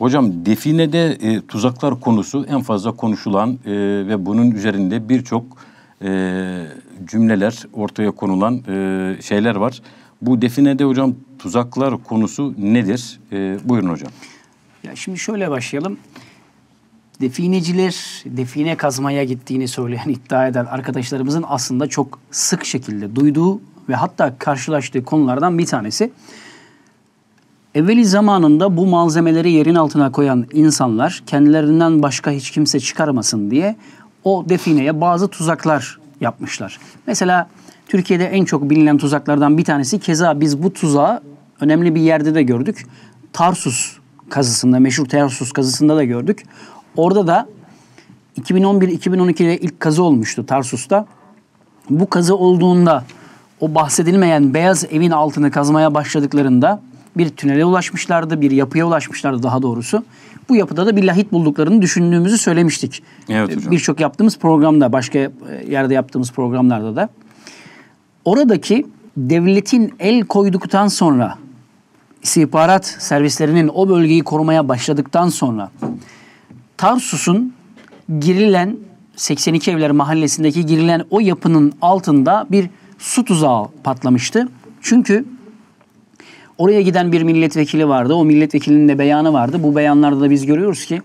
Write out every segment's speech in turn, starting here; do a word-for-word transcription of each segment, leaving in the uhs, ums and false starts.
Hocam definede e, tuzaklar konusu en fazla konuşulan e, ve bunun üzerinde birçok e, cümleler ortaya konulan e, şeyler var. Bu definede hocam tuzaklar konusu nedir? E, buyurun hocam. Ya şimdi şöyle başlayalım. Defineciler define kazmaya gittiğini söyleyen, iddia eden arkadaşlarımızın aslında çok sık şekilde duyduğu ve hatta karşılaştığı konulardan bir tanesi. Evveli zamanında bu malzemeleri yerin altına koyan insanlar kendilerinden başka hiç kimse çıkarmasın diye o defineye bazı tuzaklar yapmışlar. Mesela Türkiye'de en çok bilinen tuzaklardan bir tanesi, keza biz bu tuzağı önemli bir yerde de gördük. Tarsus kazısında, meşhur Tarsus kazısında da gördük. Orada da iki bin on bir iki bin on iki'de ilk kazı olmuştu Tarsus'ta. Bu kazı olduğunda o bahsedilmeyen beyaz evin altını kazmaya başladıklarında bir tünele ulaşmışlardı, bir yapıya ulaşmışlardı daha doğrusu. Bu yapıda da bir lahit bulduklarını düşündüğümüzü söylemiştik. Evet hocam. Birçok yaptığımız programda, başka yerde yaptığımız programlarda da. Oradaki devletin el koyduktan sonra, istihbarat servislerinin o bölgeyi korumaya başladıktan sonra Tarsus'un girilen seksen iki Evler Mahallesi'ndeki girilen o yapının altında bir su tuzağı patlamıştı. Çünkü oraya giden bir milletvekili vardı. O milletvekilinin de beyanı vardı. Bu beyanlarda da biz görüyoruz ki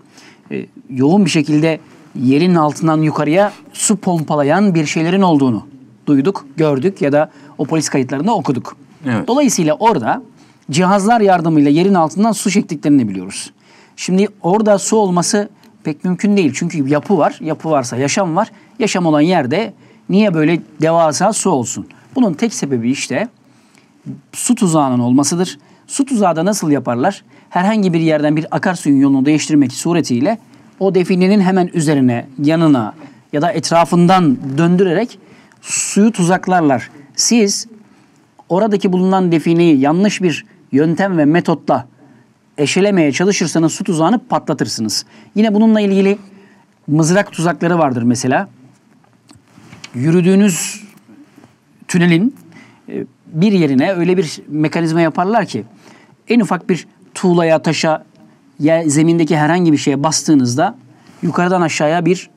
e, yoğun bir şekilde yerin altından yukarıya su pompalayan bir şeylerin olduğunu duyduk, gördük ya da o polis kayıtlarında okuduk. Evet. Dolayısıyla orada cihazlar yardımıyla yerin altından su çektiklerini biliyoruz. Şimdi orada su olması pek mümkün değil. Çünkü yapı var. Yapı varsa yaşam var. Yaşam olan yerde niye böyle devasa su olsun? Bunun tek sebebi işte su tuzağının olmasıdır. Su tuzağı da nasıl yaparlar? Herhangi bir yerden bir akarsuyun yolunu değiştirmek suretiyle o definenin hemen üzerine, yanına ya da etrafından döndürerek suyu tuzaklarlar. Siz oradaki bulunan defineyi yanlış bir yöntem ve metotla eşelemeye çalışırsanız su tuzağını patlatırsınız. Yine bununla ilgili mızrak tuzakları vardır mesela. Yürüdüğünüz tünelin bir yerine öyle bir mekanizma yaparlar ki en ufak bir tuğlaya, taşa ya zemindeki herhangi bir şeye bastığınızda yukarıdan aşağıya bir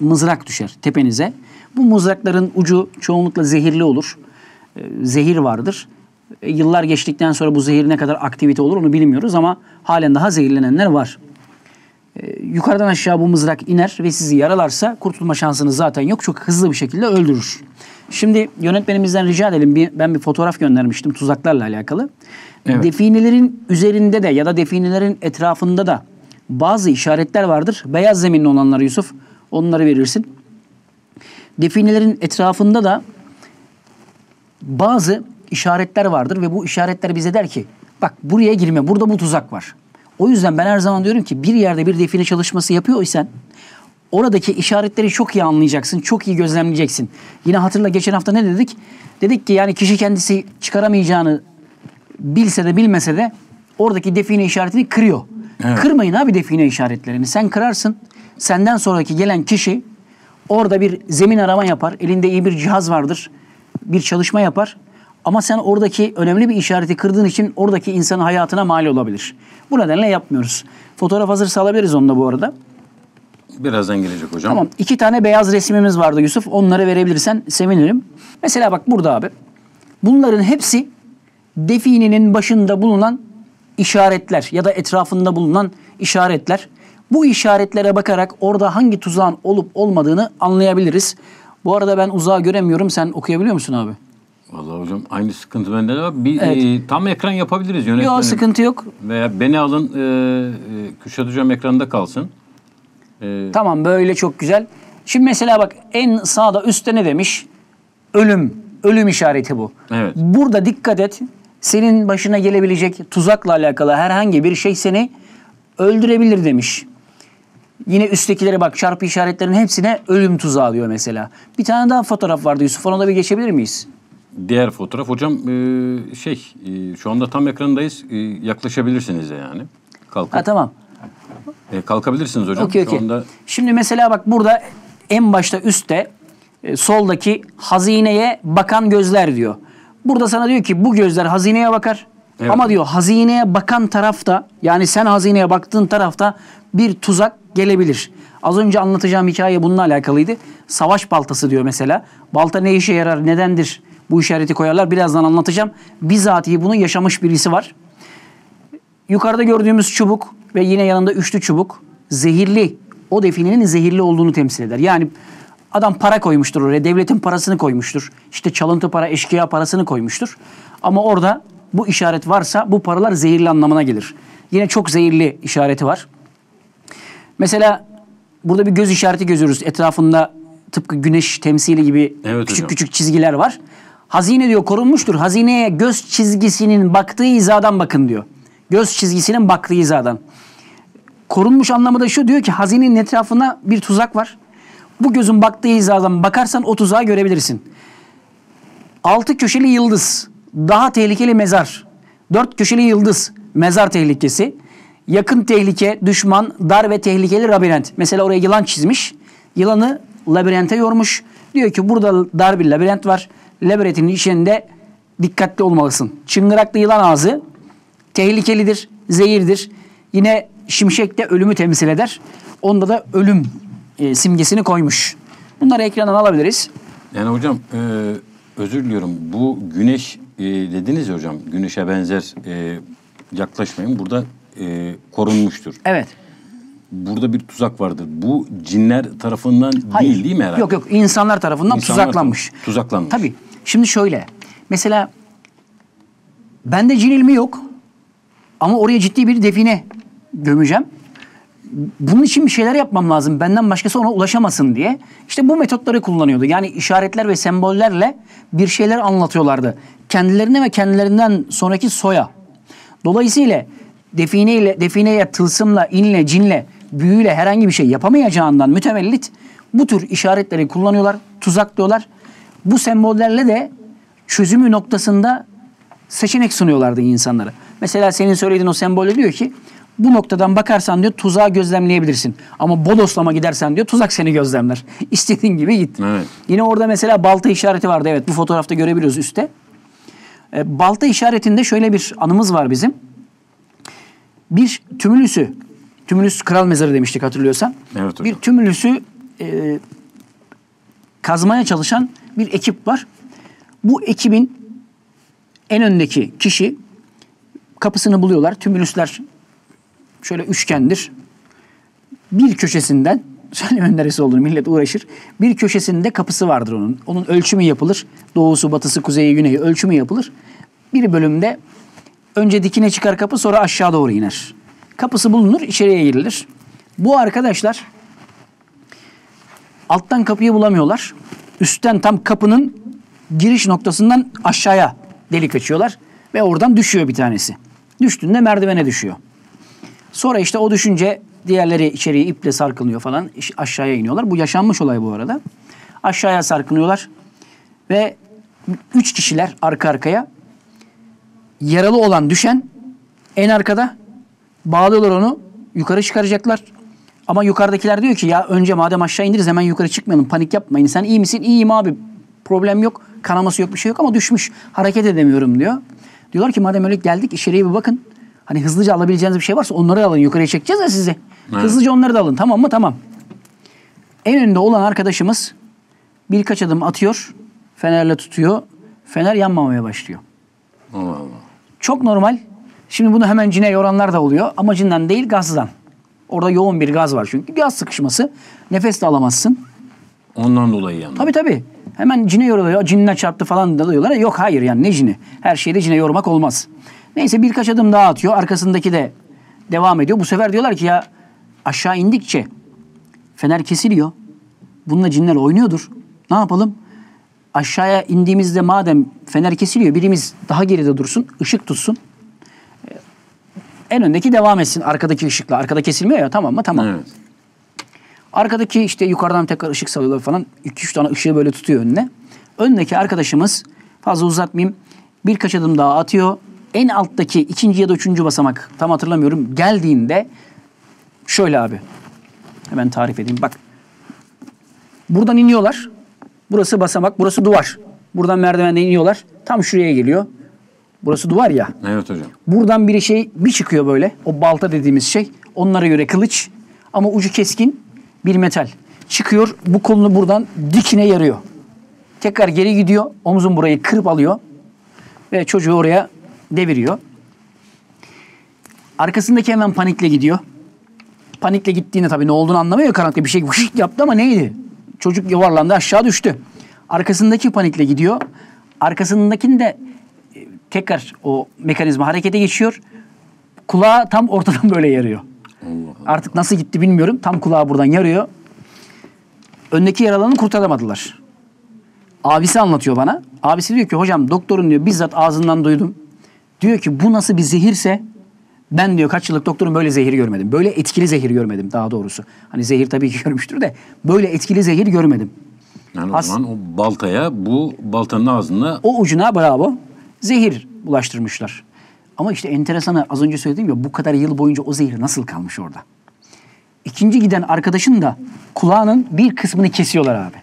mızrak düşer tepenize. Bu mızrakların ucu çoğunlukla zehirli olur. Zehir vardır. Yıllar geçtikten sonra bu zehir ne kadar aktivite olur onu bilmiyoruz ama halen daha zehirlenenler var. Ee, yukarıdan aşağı bu mızrak iner ve sizi yaralarsa kurtulma şansınız zaten yok. Çok hızlı bir şekilde öldürür. Şimdi yönetmenimizden rica edelim. Bir, ben bir fotoğraf göndermiştim tuzaklarla alakalı. Evet. Definelerin üzerinde de ya da definelerin etrafında da bazı işaretler vardır. Beyaz zeminli olanları Yusuf, onları verirsin. Definelerin etrafında da bazı işaretler vardır ve bu işaretler bize der ki bak buraya girme, burada bu tuzak var. O yüzden ben her zaman diyorum ki bir yerde bir define çalışması yapıyorsan oradaki işaretleri çok iyi anlayacaksın, çok iyi gözlemleyeceksin. Yine hatırla geçen hafta ne dedik? Dedik ki yani kişi kendisi çıkaramayacağını bilse de bilmese de oradaki define işaretini kırıyor. Evet. Kırmayın abi define işaretlerini. Sen kırarsın. Senden sonraki gelen kişi orada bir zemin arama yapar. Elinde iyi bir cihaz vardır. Bir çalışma yapar. Ama sen oradaki önemli bir işareti kırdığın için oradaki insanın hayatına mal olabilir. Bu nedenle yapmıyoruz. Fotoğraf hazırsa alabiliriz onu da bu arada. Birazdan gelecek hocam. Tamam. İki tane beyaz resmimiz vardı Yusuf. Onları verebilirsen sevinirim. Mesela bak burada abi. Bunların hepsi definenin başında bulunan işaretler ya da etrafında bulunan işaretler. Bu işaretlere bakarak orada hangi tuzağın olup olmadığını anlayabiliriz. Bu arada ben uzağa göremiyorum. Sen okuyabiliyor musun abi? Vallahi hocam aynı sıkıntı bende de var. Bir, evet. e, tam ekran yapabiliriz yönetmenim. Yok, sıkıntı yok. Veya beni alın, e, Kürşat hocam ekranda kalsın. E, tamam, böyle çok güzel. Şimdi mesela bak en sağda üstte ne demiş? Ölüm. Ölüm işareti bu. Evet. Burada dikkat et. Senin başına gelebilecek tuzakla alakalı herhangi bir şey seni öldürebilir demiş. Yine üsttekilere bak, çarpı işaretlerin hepsine ölüm tuzağı diyor mesela. Bir tane daha fotoğraf vardı Yusuf, ona da bir geçebilir miyiz? Diğer fotoğraf hocam e, şey e, şu anda tam ekrandayız, e, yaklaşabilirsiniz yani. Kalkın. Ha, tamam. E, kalkabilirsiniz hocam. Okay, okay. Şu anda... Şimdi mesela bak burada en başta üstte e, soldaki hazineye bakan gözler diyor. Burada sana diyor ki bu gözler hazineye bakar. Evet. Ama diyor hazineye bakan tarafta, yani sen hazineye baktığın tarafta bir tuzak gelebilir. Az önce anlatacağım hikaye bununla alakalıydı. Savaş baltası diyor mesela. Balta ne işe yarar, nedendir? Bu işareti koyarlar. Birazdan anlatacağım. Bizatihi bunu yaşamış birisi var. Yukarıda gördüğümüz çubuk ve yine yanında üçlü çubuk zehirli. O definenin zehirli olduğunu temsil eder. Yani adam para koymuştur oraya. Devletin parasını koymuştur. İşte çalıntı para, eşkıya parasını koymuştur. Ama orada bu işaret varsa bu paralar zehirli anlamına gelir. Yine çok zehirli işareti var. Mesela burada bir göz işareti görüyoruz. Etrafında tıpkı güneş temsili gibi evet, küçük hocam. küçük çizgiler var. Hazine diyor korunmuştur. Hazineye göz çizgisinin baktığı hizadan bakın diyor. Göz çizgisinin baktığı hizadan. Korunmuş anlamı da şu, diyor ki hazinenin etrafında bir tuzak var. Bu gözün baktığı hizadan bakarsan o tuzağı görebilirsin. Altı köşeli yıldız daha tehlikeli mezar. Dört köşeli yıldız mezar tehlikesi. Yakın tehlike, düşman, dar ve tehlikeli labirent. Mesela oraya yılan çizmiş. Yılanı labirente yormuş. Diyor ki burada dar bir labirent var. Labirentin içinde dikkatli olmalısın. Çıngıraklı yılan ağzı tehlikelidir, zehirdir. Yine şimşek de ölümü temsil eder. Onda da ölüm e, simgesini koymuş. Bunları ekrandan alabiliriz. Yani hocam e, özür diliyorum. Bu güneş e, dediniz ya hocam. Güneşe benzer e, yaklaşmayın. Burada e, korunmuştur. Evet. Burada bir tuzak vardır. Bu cinler tarafından Hayır. değil değil mi herhalde? Yok yok, insanlar tarafından insanlar tuzaklanmış. Tarafından, tuzaklanmış. Tabii. Şimdi şöyle. Mesela bende cin ilmi yok. Ama oraya ciddi bir define gömeceğim. Bunun için bir şeyler yapmam lazım. Benden başkası ona ulaşamasın diye. İşte bu metotları kullanıyordu. Yani işaretler ve sembollerle bir şeyler anlatıyorlardı. Kendilerine ve kendilerinden sonraki soya. Dolayısıyla defineyle, defineye tılsımla, inle, cinle, büyüyle herhangi bir şey yapamayacağından mütevellit bu tür işaretleri kullanıyorlar, tuzaklıyorlar. Bu sembollerle de çözümü noktasında seçenek sunuyorlardı insanlara. Mesela senin söylediğin o sembolle diyor ki bu noktadan bakarsan diyor tuzağı gözlemleyebilirsin. Ama bodoslama gidersen diyor tuzak seni gözlemler. İstediğin gibi git. Evet. Yine orada mesela balta işareti vardı. Evet, bu fotoğrafta görebiliyoruz üstte. E, balta işaretinde şöyle bir anımız var bizim. Bir tümülüsü, tümülüs kral mezarı demiştik hatırlıyorsan. Evet, bir tümülüsü e, kazmaya çalışan bir ekip var. Bu ekibin en öndeki kişi kapısını buluyorlar. Tümülüsler şöyle üçgendir. Bir köşesinden, söyleyeyim neresi olduğunu, millet uğraşır. Bir köşesinde kapısı vardır onun. Onun ölçümü yapılır. Doğusu, batısı, kuzeyi, güneyi ölçümü yapılır. Bir bölümde önce dikine çıkar kapı, sonra aşağı doğru iner. Kapısı bulunur, içeriye girilir. Bu arkadaşlar alttan kapıyı bulamıyorlar. Üstten tam kapının giriş noktasından aşağıya delik açıyorlar ve oradan düşüyor bir tanesi. Düştüğünde merdivene düşüyor. Sonra işte o düşünce diğerleri içeriye iple sarkılıyor falan, aşağıya iniyorlar. Bu yaşanmış olay bu arada. Aşağıya sarkınıyorlar ve üç kişiler arka arkaya, yaralı olan düşen en arkada, bağlıyorlar onu, yukarı çıkaracaklar. Ama yukarıdakiler diyor ki ya önce madem aşağı indiririz hemen yukarı çıkmayalım, panik yapmayın. Sen iyi misin? İyiyim abi, problem yok, kanaması yok, bir şey yok ama düşmüş, hareket edemiyorum diyor. Diyorlar ki madem öyle geldik içeriye bir bakın. Hani hızlıca alabileceğiniz bir şey varsa onları alın, yukarıya çekeceğiz ya sizi. Evet. Hızlıca onları da alın, tamam mı? Tamam. En önde olan arkadaşımız birkaç adım atıyor, fenerle tutuyor, fener yanmamaya başlıyor. Allah Allah. Çok normal. Şimdi bunu hemen cine yoranlar da oluyor ama cinden değil, gazdan. Orada yoğun bir gaz var çünkü. Gaz sıkışması, nefes de alamazsın. Ondan dolayı yani. Tabii tabii. Hemen cine yoruluyor, cinine çarptı falan da diyorlar. Yok hayır, yani ne cini? Her şeyde cine yormak olmaz. Neyse birkaç adım daha atıyor. Arkasındaki de devam ediyor. Bu sefer diyorlar ki ya aşağı indikçe fener kesiliyor. Bununla cinler oynuyordur. Ne yapalım? Aşağıya indiğimizde madem fener kesiliyor, birimiz daha geride dursun, ışık tutsun. En öndeki devam etsin arkadaki ışıkla. Arkada kesilmiyor ya, tamam mı? Tamam. Evet. Arkadaki işte yukarıdan tekrar ışık salıyorlar falan. iki üç tane ışığı böyle tutuyor önüne. Öndeki arkadaşımız, fazla uzatmayayım, birkaç adım daha atıyor. En alttaki ikinci ya da üçüncü basamak, tam hatırlamıyorum, geldiğinde şöyle abi. Hemen tarif edeyim. Bak. Buradan iniyorlar. Burası basamak, burası duvar. Buradan merdivenden iniyorlar. Tam şuraya geliyor. Burası duvar ya. Evet hocam. Buradan bir şey bir çıkıyor böyle. O balta dediğimiz şey. Onlara göre kılıç. Ama ucu keskin bir metal. Çıkıyor, bu kolunu buradan dikine yarıyor. Tekrar geri gidiyor. Omzun burayı kırıp alıyor. Ve çocuğu oraya deviriyor. Arkasındaki hemen panikle gidiyor. Panikle gittiğinde tabii ne olduğunu anlamıyor. Karanlıkta bir şey vışık yaptı ama neydi? Çocuk yuvarlandı, aşağı düştü. Arkasındaki panikle gidiyor. Arkasındakini de tekrar o mekanizma harekete geçiyor. Kulağı tam ortadan böyle yarıyor. Allah Allah. Artık nasıl gitti bilmiyorum. Tam kulağı buradan yarıyor. Öndeki yaralananı kurtaramadılar. Abisi anlatıyor bana. Abisi diyor ki hocam doktorun diyor bizzat ağzından duydum. Diyor ki bu nasıl bir zehirse ben diyor kaç yıllık doktorun böyle zehir görmedim. Böyle etkili zehir görmedim daha doğrusu. Hani zehir tabii ki görmüştür de böyle etkili zehir görmedim. Yani As o zaman o baltaya bu baltanın ağzına... O ucuna bravo zehir bulaştırmışlar. Ama işte enteresanı az önce söylediğim gibi bu kadar yıl boyunca o zehir nasıl kalmış orada? İkinci giden arkadaşın da kulağının bir kısmını kesiyorlar abi.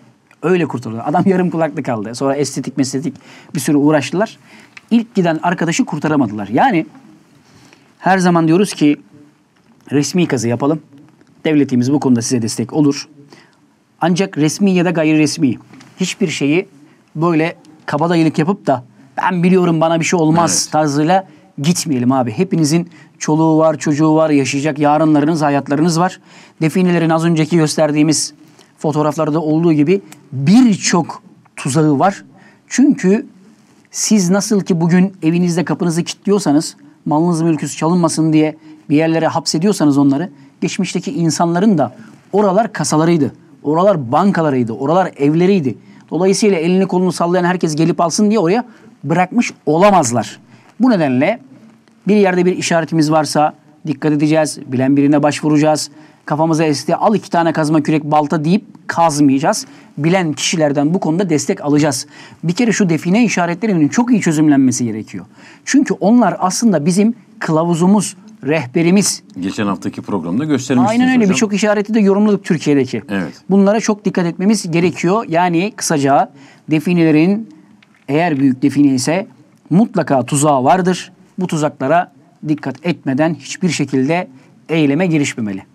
Öyle kurtarıyorlar. Adam yarım kulaklı kaldı. Sonra estetik mesletik bir sürü uğraştılar. İlk giden arkadaşı kurtaramadılar. Yani her zaman diyoruz ki resmi kazı yapalım. Devletimiz bu konuda size destek olur. Ancak resmi ya da gayri resmi hiçbir şeyi böyle kabadayılık yapıp da ben biliyorum bana bir şey olmaz evet. tarzıyla gitmeyelim abi. Hepinizin çoluğu var, çocuğu var, yaşayacak yarınlarınız, hayatlarınız var. Definelerin az önceki gösterdiğimiz fotoğraflarda olduğu gibi birçok tuzağı var. Çünkü siz nasıl ki bugün evinizde kapınızı kilitliyorsanız, malınız mülkünüz çalınmasın diye bir yerlere hapsediyorsanız onları, geçmişteki insanların da oralar kasalarıydı. Oralar bankalarıydı, oralar evleriydi. Dolayısıyla elini kolunu sallayan herkes gelip alsın diye oraya bırakmış olamazlar. Bu nedenle bir yerde bir işaretimiz varsa dikkat edeceğiz, bilen birine başvuracağız. Kafamıza esti al iki tane kazma kürek balta deyip kazmayacağız. Bilen kişilerden bu konuda destek alacağız. Bir kere şu define işaretlerinin çok iyi çözümlenmesi gerekiyor. Çünkü onlar aslında bizim kılavuzumuz, rehberimiz. Geçen haftaki programda göstermiştiniz hocam. Aynen öyle, birçok işareti de yorumladık Türkiye'deki. Evet. Bunlara çok dikkat etmemiz gerekiyor. Yani kısaca definelerin eğer büyük define ise mutlaka tuzağı vardır. Bu tuzaklara dikkat etmeden hiçbir şekilde eyleme girişmemeli.